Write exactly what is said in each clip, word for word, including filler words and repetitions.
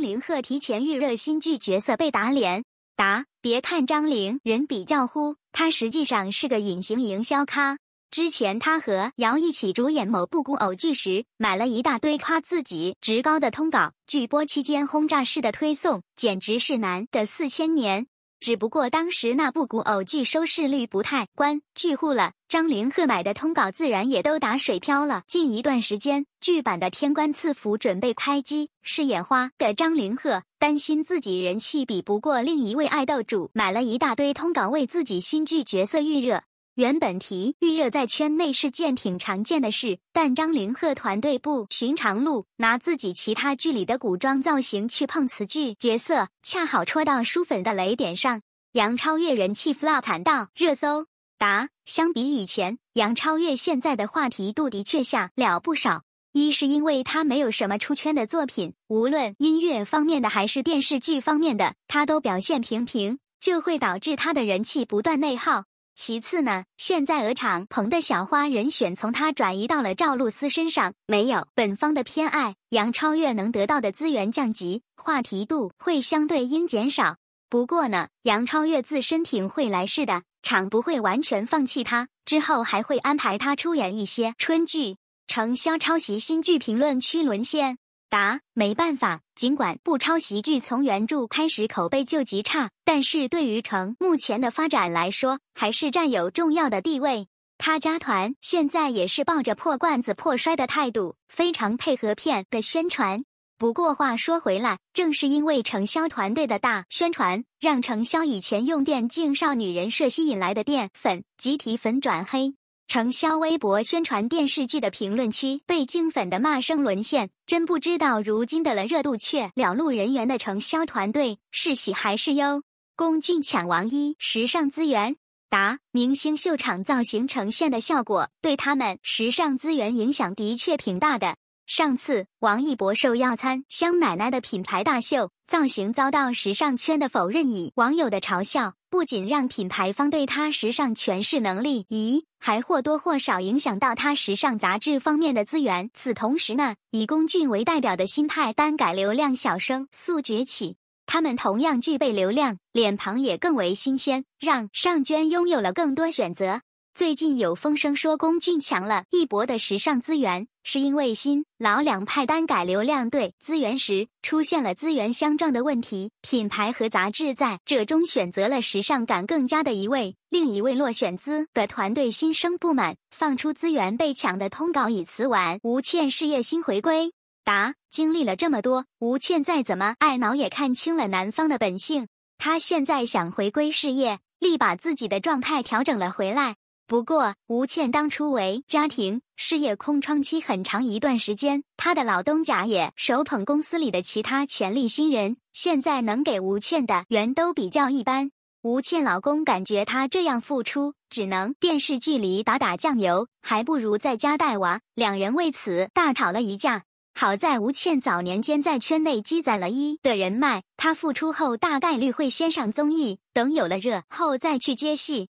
张凌赫提前预热新剧角色被打脸。答：别看张凌人比较糊，他实际上是个隐形营销咖。之前他和姚一起主演某部古偶剧时，买了一大堆夸自己职高的通稿，剧播期间轰炸式的推送，简直是男的四千年。只不过当时那部古偶剧收视率不太关剧户了，张凌赫买的通稿自然也都打水漂了。近一段时间，剧版的天官赐福准备开机，饰演花的张凌赫担心自己人气比不过另一位爱豆主，买了一大堆通稿为自己新剧角色预热。原本提预热在圈内是件挺常见的事，但张凌赫团队不寻常路，拿自己其他剧里的古装造型去碰瓷剧角色，恰好戳到书粉的雷点上。杨超越人气 flop 惨到热搜。答：相比以前，杨超越现在的话题度的确下了不少。一是因为他没有什么出圈的作品，无论音乐方面的还是电视剧方面的，他都表现平平，就会导致他的人气不断内耗。其次呢，现在鹅厂棚的小花人选从他转移到了赵露思身上，没有本方的偏爱，杨超越能得到的资源降级，话题度会相对应减少。不过呢，杨超越自身挺会来事的，厂不会完全放弃他，之后还会安排他出演一些春剧。承销抄袭新剧评论区沦陷。答：没办法，尽管不抄袭剧从原著开始口碑就极差，但是对于程目前的发展来说，还是占有重要的地位。他家团现在也是抱着破罐子破摔的态度，非常配合片的宣传。不过话说回来，正是因为程潇团队的大宣传，让程潇以前用电竞少女人设吸引来的电粉集体粉转黑。程潇微博宣传电视剧的评论区被京粉的骂声沦陷，真不知道如今的了热度却了路人缘的程潇团队是喜还是忧。龚俊抢王一时尚资源。答：明星秀场造型呈现的效果对他们时尚资源影响的确挺大的。上次王一博受邀参香奶奶的品牌大秀，造型遭到时尚圈的否认与网友的嘲笑，不仅让品牌方对他时尚诠释能力疑，还或多或少影响到他时尚杂志方面的资源。此同时呢，以龚俊为代表的新派单改流量小生速崛起，他们同样具备流量，脸庞也更为新鲜，让尚娟拥有了更多选择。最近有风声说龚俊抢了一博的时尚资源，是因为新老两派单改流量对资源时出现了资源相撞的问题，品牌和杂志在这中选择了时尚感更佳的一位，另一位落选资的团队心生不满，放出资源被抢的通稿以此挽吴倩事业新回归。答：经历了这么多，吴倩再怎么爱挠也看清了男方的本性，她现在想回归事业，力把自己的状态调整了回来。不过吴倩当初为家庭事业空窗期很长一段时间，她的老东家也手捧公司里的其他潜力新人，现在能给吴倩的缘都比较一般。吴倩老公感觉她这样付出只能电视剧里打打酱油，还不如在家带娃，两人为此大吵了一架。好在吴倩早年间在圈内积攒了一的人脉，她付出后大概率会先上综艺，等有了热后再去接戏。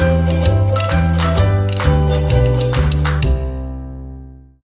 you